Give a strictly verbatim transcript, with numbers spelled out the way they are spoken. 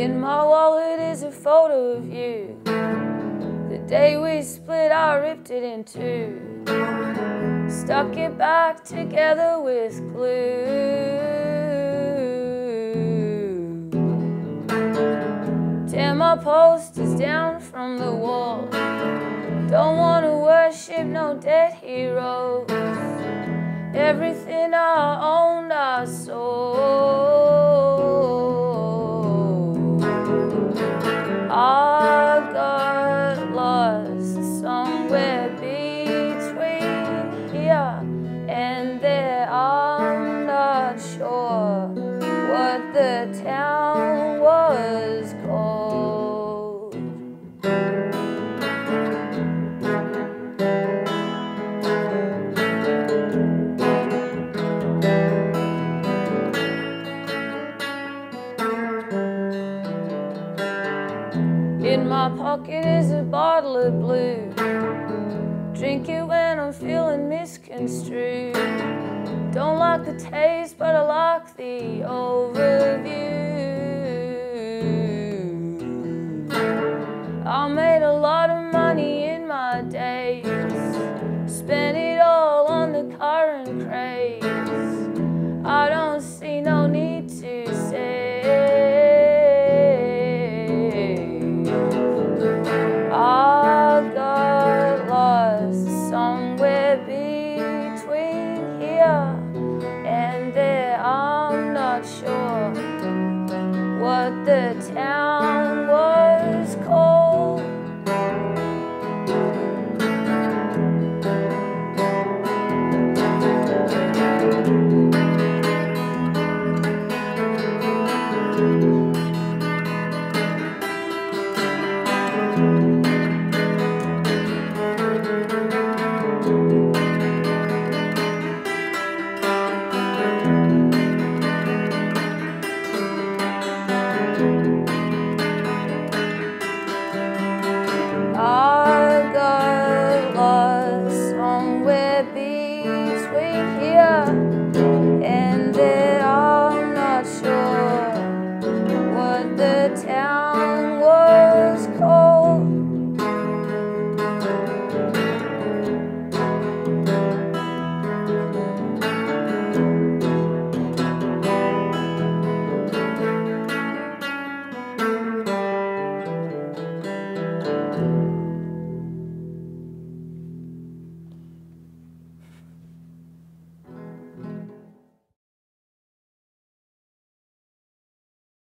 In my wallet is a photo of you. The day we split, I ripped it in two. Stuck it back together with glue. Tear my posters down from the wall. Don't want to worship no dead heroes. Everything I owned, I sold. I got lost somewhere between here and there. I'm not sure what the town was called. In my pocket is a bottle of blue. Drink it when I'm feeling misconstrued. Don't like the taste, but I like the overview. I made a lot of money in my days. Spent it all on the current craze. I don't see no need to say. What the town was called.